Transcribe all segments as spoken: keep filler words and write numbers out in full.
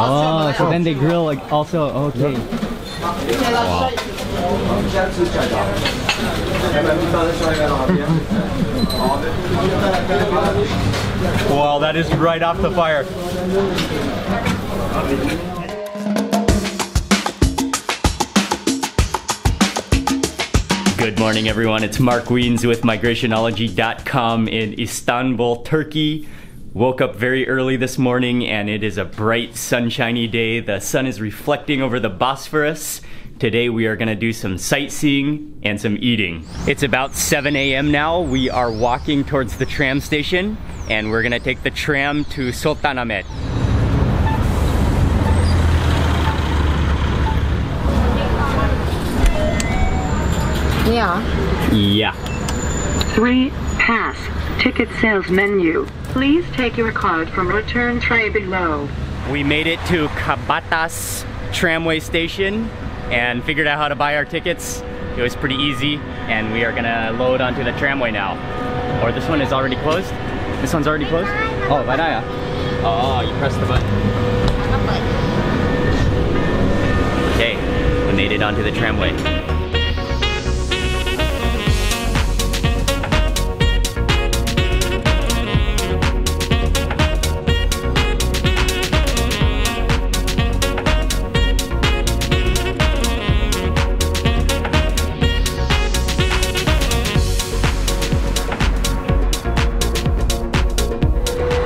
Oh, so then they grill like also, okay. Wow. Wow, that is right off the fire. Good morning, everyone. It's Mark Wiens with migration ology dot com in Istanbul, Turkey. Woke up very early this morning and it is a bright, sunshiny day. The sun is reflecting over the Bosphorus. Today we are gonna do some sightseeing and some eating. It's about seven A M now. We are walking towards the tram station and we're gonna take the tram to Sultanahmet. Yeah. Yeah. Three pass. Ticket sales menu. Please take your card from return tray below. We made it to Kabatas tramway station and figured out how to buy our tickets. It was pretty easy and we are gonna load onto the tramway now. Or this one is already closed? This one's already closed? Oh, Vadaya. Oh, you pressed the button. Okay, we made it onto the tramway.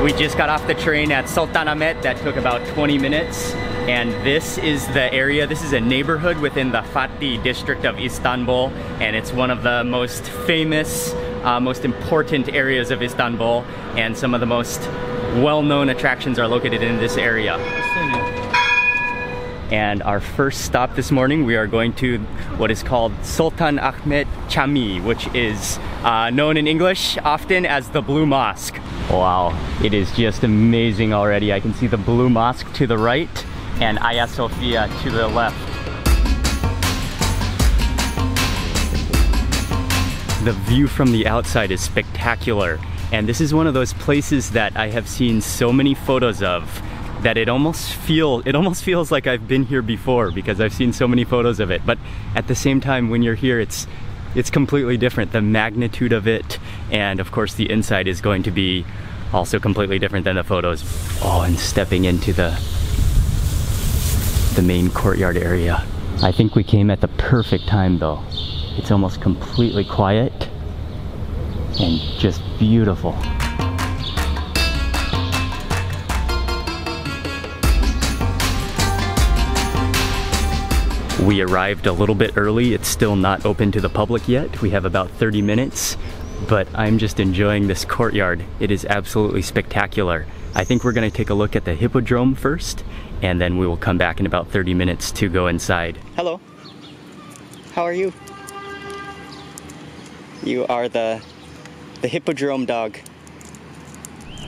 We just got off the train at Sultanahmet. That took about twenty minutes. And this is the area, this is a neighborhood within the Fatih district of Istanbul. And it's one of the most famous, uh, most important areas of Istanbul. And some of the most well-known attractions are located in this area. And our first stop this morning, we are going to what is called Sultan Ahmed Camii, which is uh, known in English often as the Blue Mosque. Wow, it is just amazing already. I can see the Blue Mosque to the right and Hagia Sophia to the left. The view from the outside is spectacular. And this is one of those places that I have seen so many photos of that it almost feel it almost feels like I've been here before because I've seen so many photos of it. But at the same time, when you're here, it's it's completely different. The magnitude of it, and of course the inside is going to be also completely different than the photos. Oh, and stepping into the the main courtyard area. I think we came at the perfect time though. It's almost completely quiet and just beautiful. We arrived a little bit early. It's still not open to the public yet. We have about thirty minutes, but I'm just enjoying this courtyard. It is absolutely spectacular. I think we're gonna take a look at the Hippodrome first, and then we will come back in about thirty minutes to go inside. Hello. How are you? You are the, the Hippodrome dog.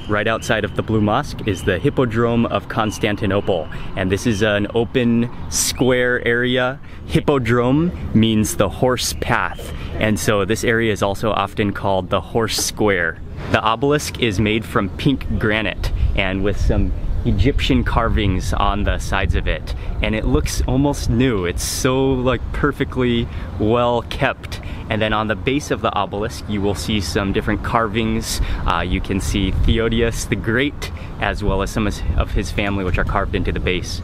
Right outside of the Blue Mosque is the Hippodrome of Constantinople. And this is an open square area. Hippodrome means the horse path. And so this area is also often called the Horse Square. The obelisk is made from pink granite and with some Egyptian carvings on the sides of it. And it looks almost new. It's so like perfectly well kept. And then on the base of the obelisk, you will see some different carvings. Uh, you can see Theodosius the Great, as well as some of his family, which are carved into the base.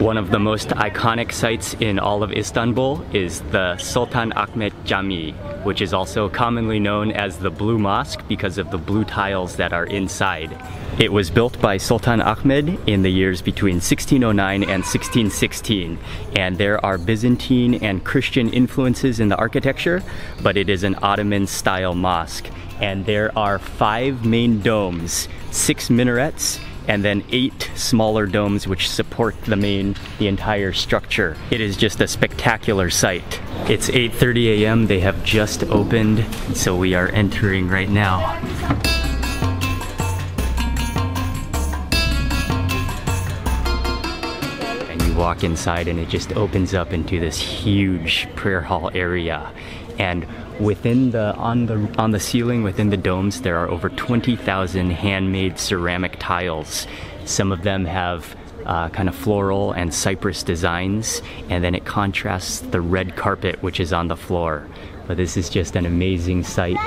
One of the most iconic sites in all of Istanbul is the Sultan Ahmed Camii, which is also commonly known as the Blue Mosque because of the blue tiles that are inside. It was built by Sultan Ahmed in the years between sixteen oh nine and sixteen sixteen, and there are Byzantine and Christian influences in the architecture, but it is an Ottoman-style mosque. And there are five main domes, six minarets, and then eight smaller domes which support the main, the entire structure. It is just a spectacular sight. It's eight thirty A M, they have just opened, so we are entering right now. And you walk inside and it just opens up into this huge prayer hall area. And Within the on the on the ceiling within the domes, there are over twenty thousand handmade ceramic tiles. Some of them have Uh, kind of floral and cypress designs, and then it contrasts the red carpet which is on the floor. But this is just an amazing sight,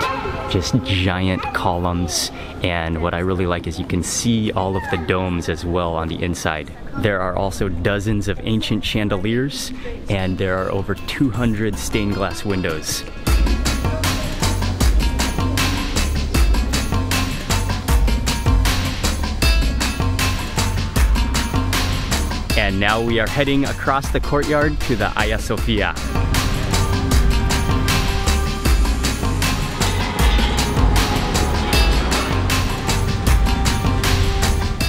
just giant columns, and what I really like is you can see all of the domes as well on the inside. There are also dozens of ancient chandeliers, and there are over two hundred stained glass windows. And now we are heading across the courtyard to the Hagia Sophia.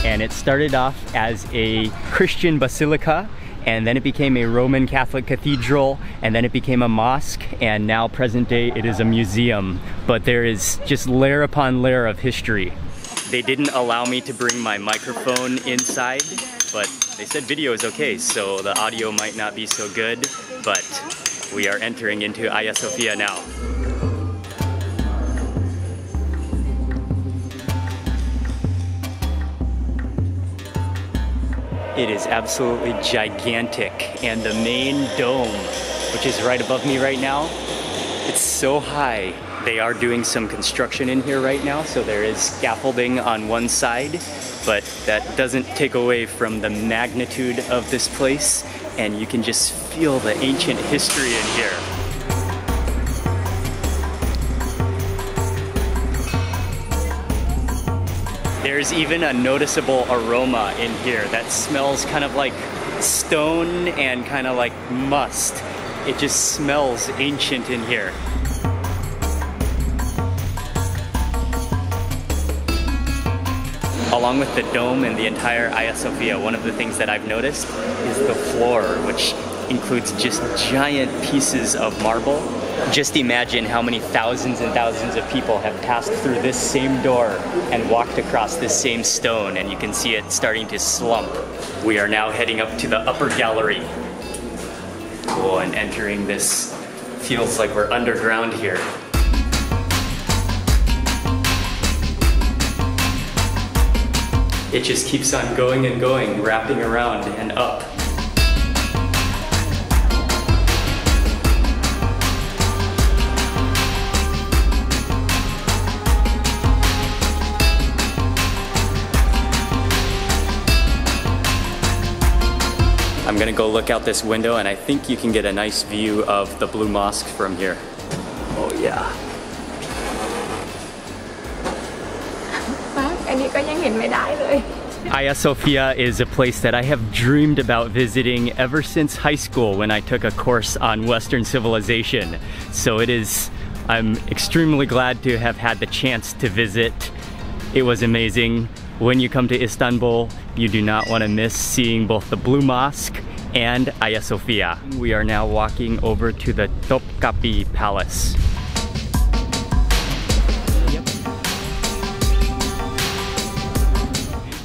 And it started off as a Christian basilica, and then it became a Roman Catholic cathedral, and then it became a mosque, and now present day it is a museum. But there is just layer upon layer of history. They didn't allow me to bring my microphone inside, but they said video is okay, so the audio might not be so good, but we are entering into Hagia Sophia now. It is absolutely gigantic, and the main dome, which is right above me right now, it's so high. They are doing some construction in here right now, so there is scaffolding on one side, but that doesn't take away from the magnitude of this place, and you can just feel the ancient history in here. There's even a noticeable aroma in here that smells kind of like stone and kind of like must. It just smells ancient in here. Along with the dome and the entire Hagia Sophia, one of the things that I've noticed is the floor, which includes just giant pieces of marble. Just imagine how many thousands and thousands of people have passed through this same door and walked across this same stone, and you can see it starting to slump. We are now heading up to the upper gallery. Cool, and entering this, feels like we're underground here. It just keeps on going and going, wrapping around and up. I'm gonna go look out this window, and I think you can get a nice view of the Blue Mosque from here. Oh yeah. Hagia Sophia is a place that I have dreamed about visiting ever since high school when I took a course on Western civilization. So it is, I'm extremely glad to have had the chance to visit. It was amazing. When you come to Istanbul, you do not want to miss seeing both the Blue Mosque and Hagia Sophia. We are now walking over to the Topkapi Palace.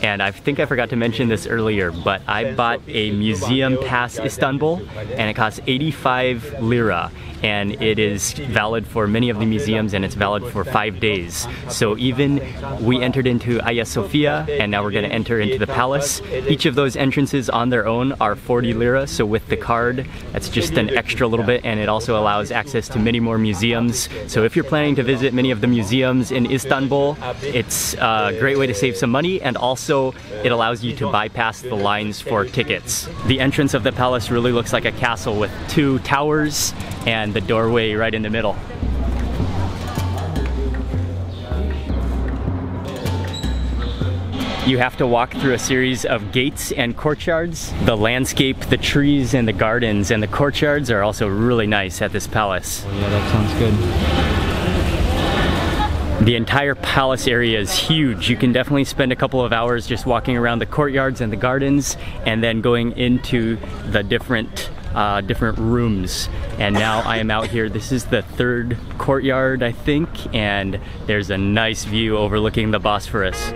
And I think I forgot to mention this earlier, but I bought a Museum Pass Istanbul, and it costs eighty-five lira, and it is valid for many of the museums, and it's valid for five days. So even we entered into Hagia Sophia, and now we're going to enter into the palace. Each of those entrances on their own are forty lira, so with the card, that's just an extra little bit, and it also allows access to many more museums. So if you're planning to visit many of the museums in Istanbul, it's a great way to save some money, and also So it allows you to bypass the lines for tickets. The entrance of the palace really looks like a castle with two towers and the doorway right in the middle. You have to walk through a series of gates and courtyards. The landscape, the trees and the gardens and the courtyards are also really nice at this palace. Oh yeah, that sounds good. The entire palace area is huge. You can definitely spend a couple of hours just walking around the courtyards and the gardens, and then going into the different uh, different rooms. And now I am out here. This is the third courtyard, I think, and there's a nice view overlooking the Bosphorus.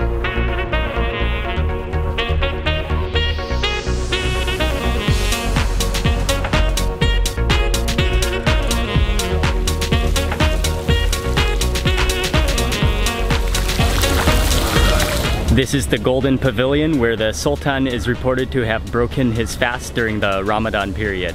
This is the Golden Pavilion, where the Sultan is reported to have broken his fast during the Ramadan period.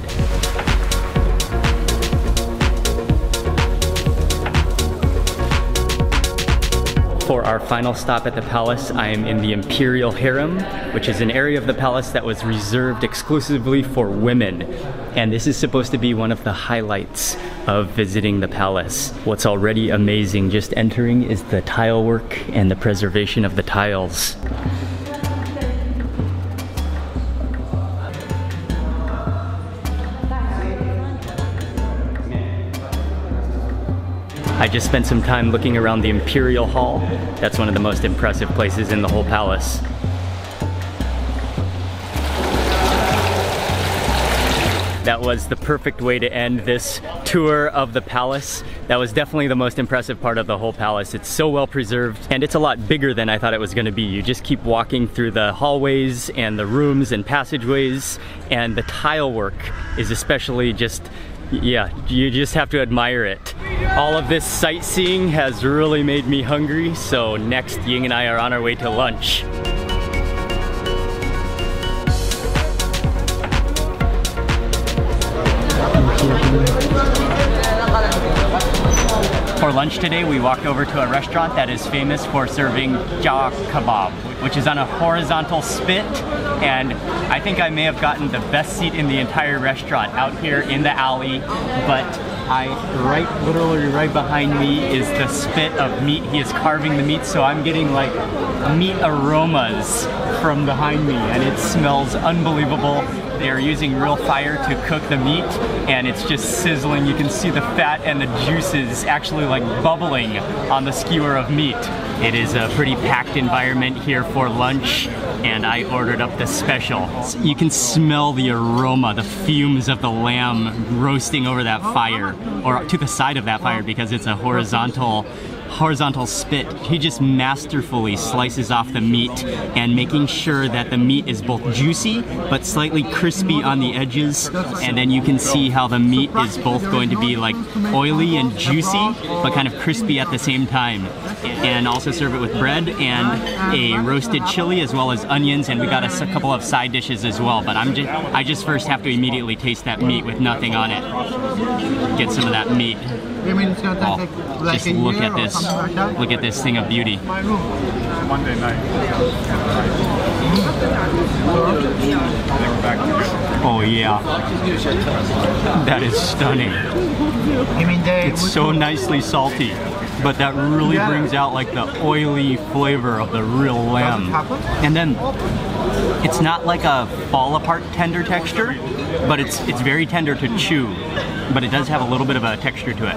For our final stop at the palace, I am in the Imperial Harem, which is an area of the palace that was reserved exclusively for women. And this is supposed to be one of the highlights of visiting the palace. What's already amazing just entering is the tile work and the preservation of the tiles. I just spent some time looking around the Imperial Hall. That's one of the most impressive places in the whole palace. That was the perfect way to end this tour of the palace. That was definitely the most impressive part of the whole palace. It's so well preserved, and it's a lot bigger than I thought it was going to be. You just keep walking through the hallways and the rooms and passageways, and the tile work is especially just, yeah, you just have to admire it. All of this sightseeing has really made me hungry, so next Ying and I are on our way to lunch. For lunch today, we walked over to a restaurant that is famous for serving cağ kebab, which is on a horizontal spit, and I think I may have gotten the best seat in the entire restaurant out here in the alley, but I, right, literally right behind me is the spit of meat. He is carving the meat, so I'm getting like meat aromas from behind me, and it smells unbelievable. They're using real fire to cook the meat, and it's just sizzling. You can see the fat and the juices actually like bubbling on the skewer of meat. It is a pretty packed environment here for lunch, and I ordered up the special. So you can smell the aroma, the fumes of the lamb roasting over that fire, or to the side of that fire, because it's a horizontal horizontal spit. He just masterfully slices off the meat and making sure that the meat is both juicy but slightly crispy on the edges, and then you can see how the meat is both going to be like oily and juicy but kind of crispy at the same time. And also serve it with bread and a roasted chili as well as onions, and we got a couple of side dishes as well, but I'm just, I just first have to immediately taste that meat with nothing on it. Get some of that meat. Oh, just look at this. Look at this thing of beauty. Monday night. Oh yeah. That is stunning. It's so nicely salty, but that really brings out like the oily flavor of the real lamb. And then it's not like a fall apart tender texture, but it's it's very tender to chew, but it does have a little bit of a texture to it.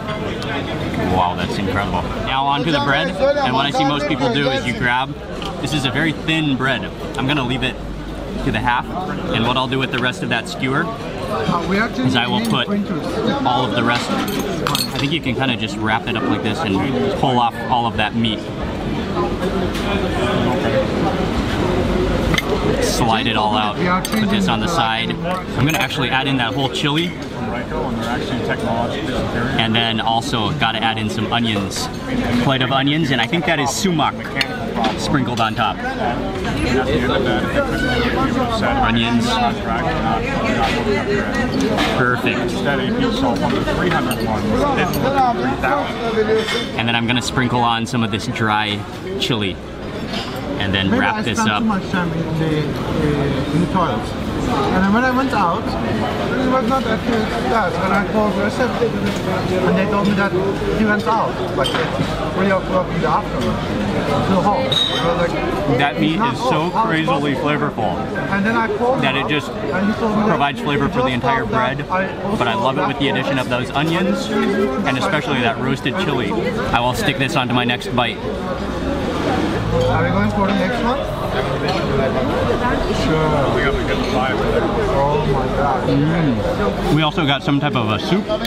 Wow, that's incredible. Now on to the bread, and what I see most people do is you grab, this is a very thin bread. I'm gonna leave it to the half, and what I'll do with the rest of that skewer is I will put all of the rest, I think you can kind of just wrap it up like this and pull off all of that meat. Slide it all out, put this on the side. I'm gonna actually add in that whole chili, and then also gotta add in some onions. A plate of onions, and I think that is sumac sprinkled on top. Onions. Perfect. And then I'm gonna sprinkle on some of this dry chili, and then maybe wrap I this up. Too much time in the, uh, in the toilets. And when I went out, it was not at that. And I called the reception, and they told me that he went out, like at three o'clock in the afternoon, to the hall. Like, that meat is so off, crazily flavorful, and then I called that it just provides flavor for the entire bread. I but I love it with the addition of those onions, and especially that roasted chili. I will stick this onto my next bite. Are we going for the next one? Sure. We only get five. Oh my god. Mm. We also got some type of a soup. Mm.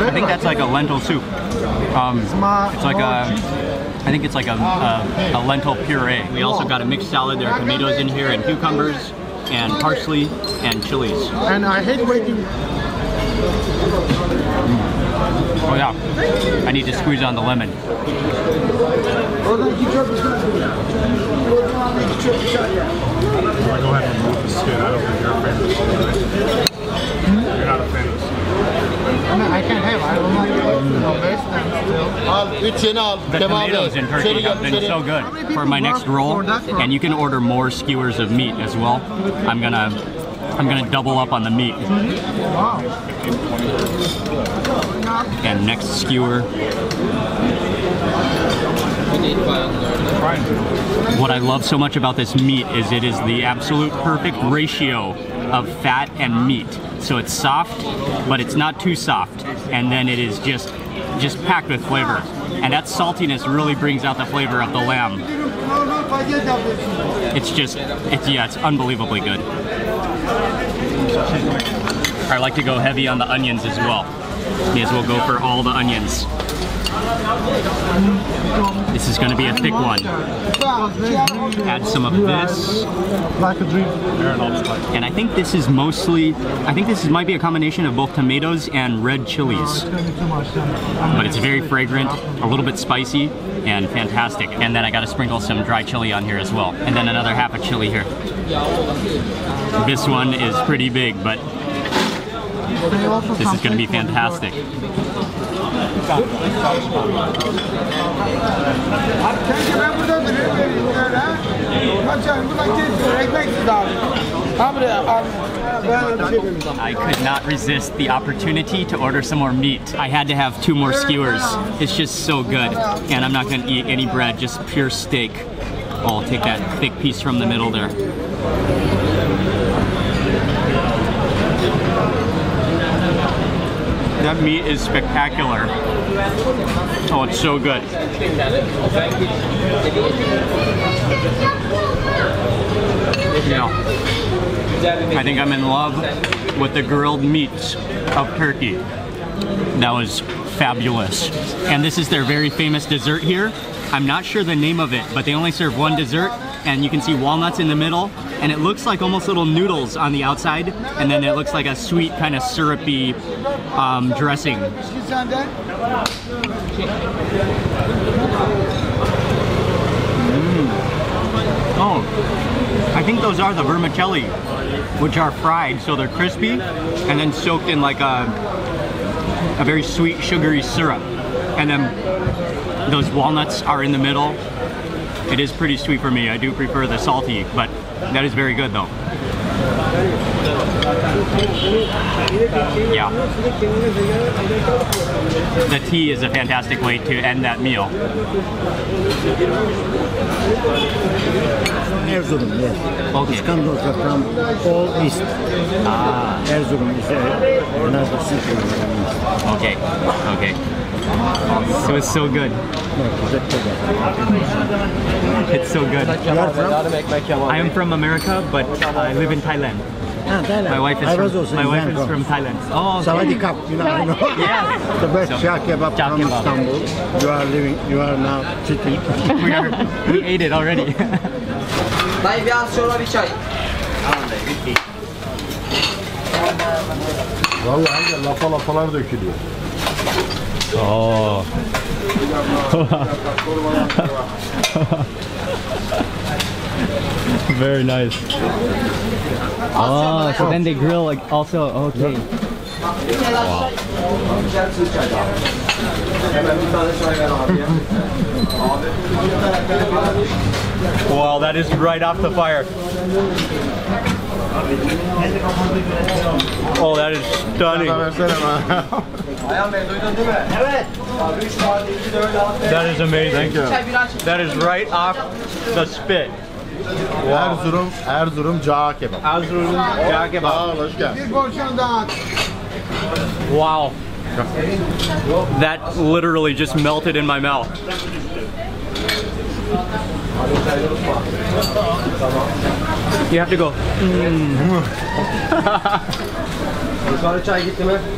I think that's like a lentil soup. Um, it's like a... I think it's like a, a, a lentil puree. We also got a mixed salad. There are tomatoes in here and cucumbers and parsley and chilies. And I hate waiting. Mm. Oh yeah, I need to squeeze on the lemon. Go ahead and remove the skin. I don't think you're a fan of the skin. You're not a fan of the skin. I mean, I can have. I don't like it. The tomatoes in Turkey have been so good for my next roll, and you can order more skewers of meat as well. I'm gonna, I'm gonna double up on the meat. And next skewer. What I love so much about this meat is it is the absolute perfect ratio of fat and meat. So it's soft, but it's not too soft. And then it is just, just packed with flavor. And that saltiness really brings out the flavor of the lamb. It's just, it's, yeah, it's unbelievably good. I like to go heavy on the onions as well. May as well go for all the onions. This is going to be a thick one. Add some of this. And I think this is mostly, I think this might be a combination of both tomatoes and red chilies. But it's very fragrant, a little bit spicy, and fantastic. And then I got to sprinkle some dry chili on here as well. And then another half a chili here. This one is pretty big, but this is going to be fantastic. I could not resist the opportunity to order some more meat. I had to have two more skewers. It's just so good. And I'm not going to eat any bread, just pure steak. Oh, I'll take that thick piece from the middle there. That meat is spectacular. Oh, it's so good. Yeah. I think I'm in love with the grilled meats of Turkey. That was fabulous. And this is their very famous dessert here. I'm not sure the name of it, but they only serve one dessert, and you can see walnuts in the middle, and it looks like almost little noodles on the outside, and then it looks like a sweet kind of syrupy um, dressing. Mm. Oh, I think those are the vermicelli, which are fried, so they're crispy and then soaked in like a, a very sweet sugary syrup, and then those walnuts are in the middle. It is pretty sweet for me. I do prefer the salty, but that is very good though. Yeah. The tea is a fantastic way to end that meal. Erzurum, yes. Okay. It comes from all east. Ah. Erzurum is another city. Okay, okay. So it's so good. It's so good. I am from America, but I live in Thailand. Ah, Thailand. My wife is, from, my wife is from Thailand. Oh, okay. Sawadikap, you know, you know. Yeah. The best cağ kebab so, from Istanbul. You are living, you are now sitting. we, are, we ate it already. Vallahi lafa lafalar dökülüyor. Oh. Very nice. Oh, so then they grill like also, okay. Wow. Wow, that is right off the fire. Oh, that is stunning. That is amazing. Thank you. That is right off the spit. Wow. Erzurum, Erzurum cağ kebab. Erzurum cağ kebab. Wow. That literally just melted in my mouth. You have to go. Mm.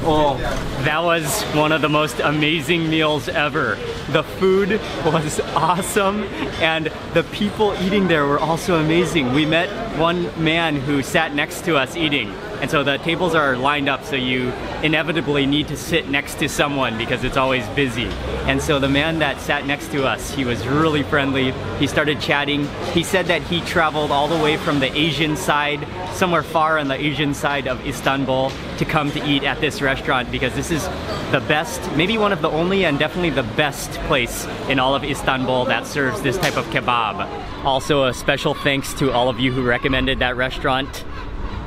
Oh, that was one of the most amazing meals ever. The food was awesome, and the people eating there were also amazing. We met one man who sat next to us eating, And so the tables are lined up, so you inevitably need to sit next to someone because it's always busy. And so the man that sat next to us, he was really friendly. He started chatting. He said that he traveled all the way from the Asian side, somewhere far on the Asian side of Istanbul, to come to eat at this restaurant because this is the best, maybe one of the only and definitely the best place in all of Istanbul that serves this type of kebab. Also a special thanks to all of you who recommended that restaurant.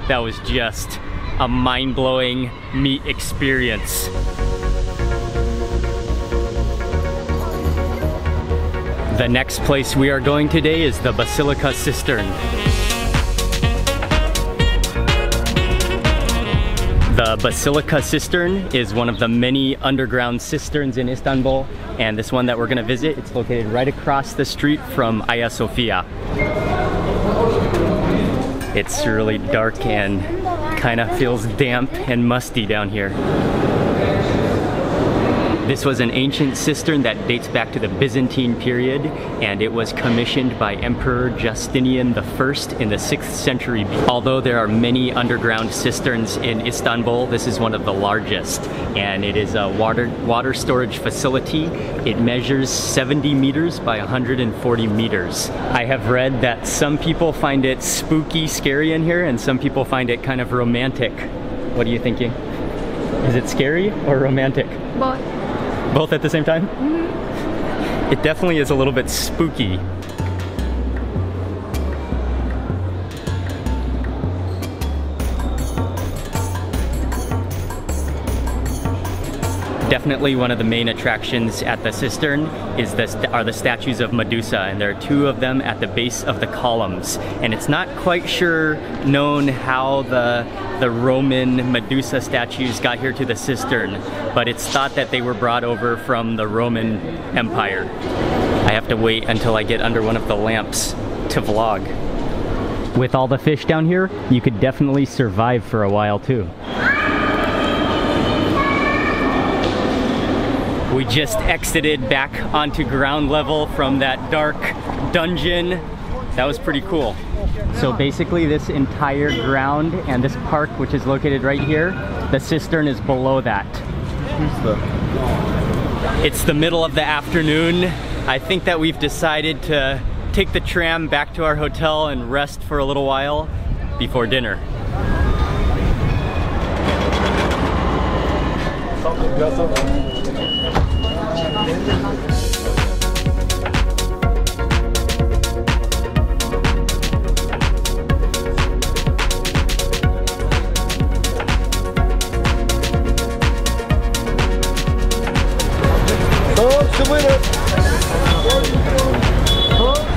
That was just a mind-blowing meat experience. The next place we are going today is the Basilica Cistern. The Basilica Cistern is one of the many underground cisterns in Istanbul, and this one that we're going to visit, it's located right across the street from Hagia Sophia. It's really dark and kind of feels damp and musty down here. This was an ancient cistern that dates back to the Byzantine period, and it was commissioned by Emperor Justinian I in the sixth century. Although there are many underground cisterns in Istanbul, this is one of the largest, and it is a water, water storage facility. It measures seventy meters by one hundred forty meters. I have read that some people find it spooky, scary in here, and some people find it kind of romantic. What are you thinking? Is it scary or romantic? Both. Both at the same time? Mm-hmm. It definitely is a little bit spooky. Definitely one of the main attractions at the cistern is the st- are the statues of Medusa, and there are two of them at the base of the columns. And it's not quite sure known how the, the Roman Medusa statues got here to the cistern, but it's thought that they were brought over from the Roman Empire. I have to wait until I get under one of the lamps to vlog. With all the fish down here, you could definitely survive for a while too. We just exited back onto ground level from that dark dungeon. That was pretty cool. So basically this entire ground and this park, which is located right here, the cistern is below that. It's the middle of the afternoon. I think that we've decided to take the tram back to our hotel and rest for a little while before dinner.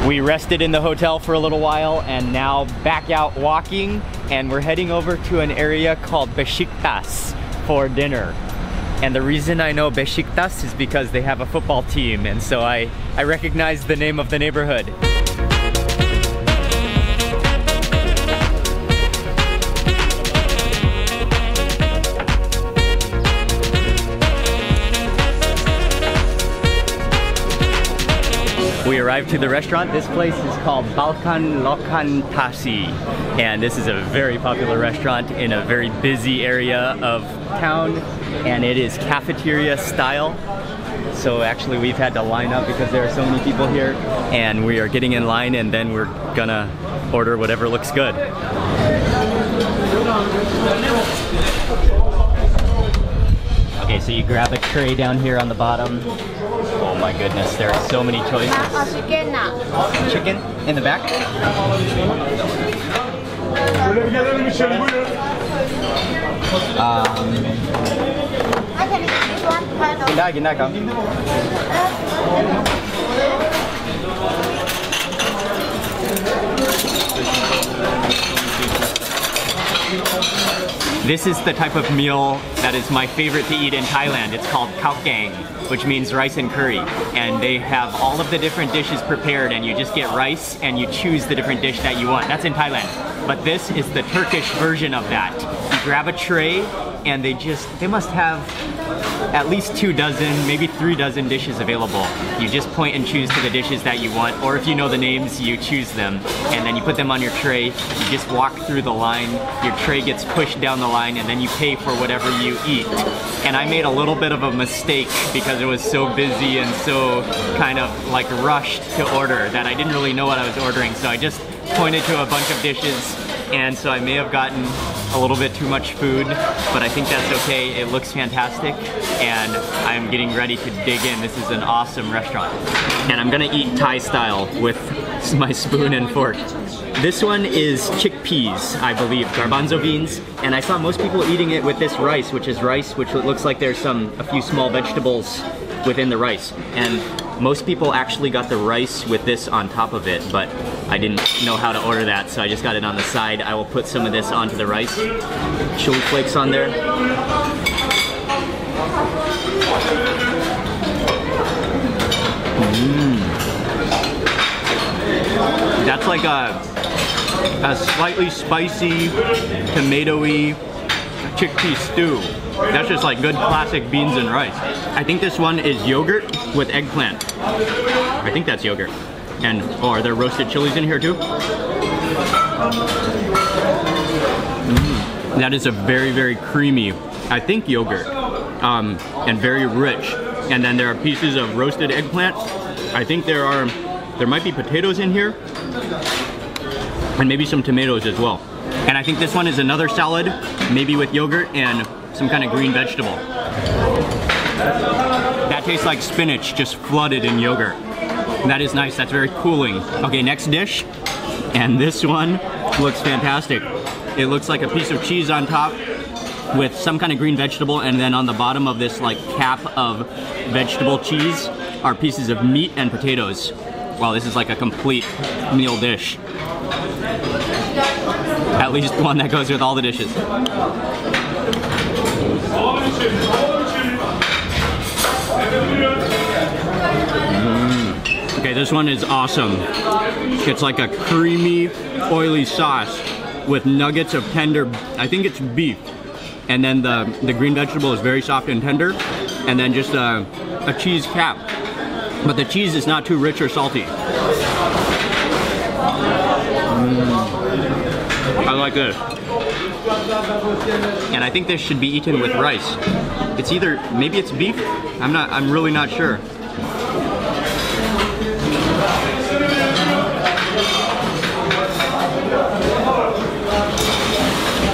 We rested in the hotel for a little while and now back out walking, and we're heading over to an area called Beşiktaş for dinner. And the reason I know Beşiktaş is because they have a football team, and so I, I recognize the name of the neighborhood. We arrived to the restaurant. This place is called Balkan Lokantası, and this is a very popular restaurant in a very busy area of town, and it is cafeteria style. So actually we've had to line up because there are so many people here, and we are getting in line and then we're gonna order whatever looks good. Okay, so you grab a tray down here on the bottom. Oh my goodness, there are so many choices. Chicken in the back. Um, this is the type of meal that is my favorite to eat in Thailand. It's called Khao Kang, which means rice and curry. And they have all of the different dishes prepared, and you just get rice and you choose the different dish that you want. That's in Thailand. But this is the Turkish version of that. You grab a tray and they just, they must have at least two dozen, maybe three dozen dishes available. You just point and choose to the dishes that you want, or if you know the names, you choose them. And then you put them on your tray, you just walk through the line, your tray gets pushed down the line, and then you pay for whatever you eat. And I made a little bit of a mistake because it was so busy and so kind of like rushed to order that I didn't really know what I was ordering, so I just pointed to a bunch of dishes, and so I may have gotten a little bit too much food, but I think that's okay. It looks fantastic, and I'm getting ready to dig in. This is an awesome restaurant. And I'm gonna eat Thai style with my spoon and fork. This one is chickpeas, I believe, garbanzo beans, and I saw most people eating it with this rice, which is rice, which looks like there's some, a few small vegetables within the rice. And most people actually got the rice with this on top of it, but I didn't know how to order that, so I just got it on the side. I will put some of this onto the rice. Chili flakes on there. Mm. That's like a, a slightly spicy, tomato-y chickpea stew. That's just like good classic beans and rice. I think this one is yogurt with eggplant. I think that's yogurt. And, oh, are there roasted chilies in here too? Mm. That is a very, very creamy, I think yogurt, um, and very rich. And then there are pieces of roasted eggplant. I think there are, there might be potatoes in here, and maybe some tomatoes as well. And I think this one is another salad, maybe with yogurt and some kind of green vegetable. That tastes like spinach, just flooded in yogurt. That is nice, that's very cooling. Okay, next dish, and this one looks fantastic. It looks like a piece of cheese on top with some kind of green vegetable, and then on the bottom of this like cap of vegetable cheese are pieces of meat and potatoes. Wow, this is like a complete meal dish. At least one that goes with all the dishes. Mm. Okay, this one is awesome. It's like a creamy, oily sauce with nuggets of tender, I think it's beef. And then the, the green vegetable is very soft and tender. And then just a, a cheese cap. But the cheese is not too rich or salty. Mm. I like this. And I think this should be eaten with rice. It's either, maybe it's beef? I'm not, I'm really not sure.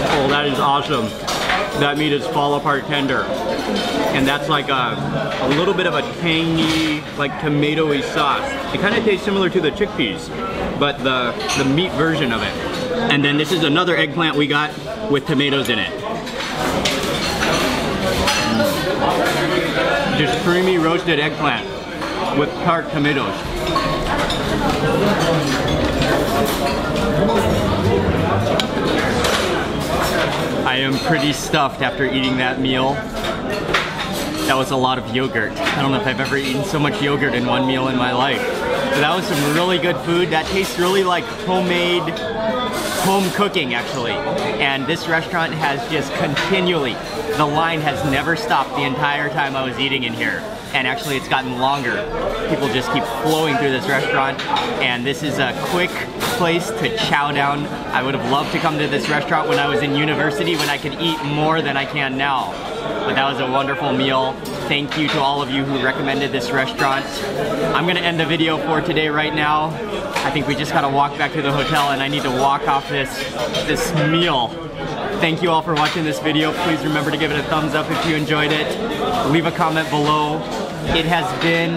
Oh, that is awesome. That meat is fall apart tender. And that's like a, a little bit of a tangy, like tomato-y sauce. It kind of tastes similar to the chickpeas, but the, the meat version of it. And then this is another eggplant we got with tomatoes in it. Just creamy roasted eggplant with tart tomatoes. I am pretty stuffed after eating that meal. That was a lot of yogurt. I don't know if I've ever eaten so much yogurt in one meal in my life. But that was some really good food. That tastes really like homemade home cooking, actually. And this restaurant has just continually, the line has never stopped the entire time I was eating in here. And actually it's gotten longer. People just keep flowing through this restaurant. And this is a quick place to chow down. I would have loved to come to this restaurant when I was in university, when I could eat more than I can now. But that was a wonderful meal. Thank you to all of you who recommended this restaurant. I'm gonna end the video for today right now. I think we just gotta walk back to the hotel and I need to walk off this, this meal. Thank you all for watching this video. Please remember to give it a thumbs up if you enjoyed it. Leave a comment below. It has been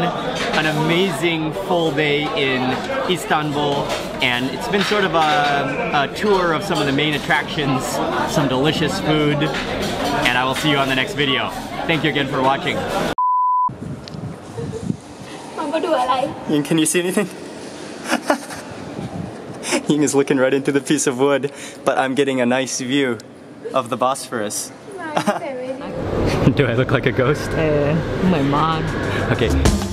an amazing full day in Istanbul, and it's been sort of a, a tour of some of the main attractions, some delicious food, and I will see you on the next video. Thank you again for watching. Ying, can you see anything? Ying is looking right into the piece of wood, but I'm getting a nice view of the Bosphorus. Do I look like a ghost? Uh, my mom. Okay.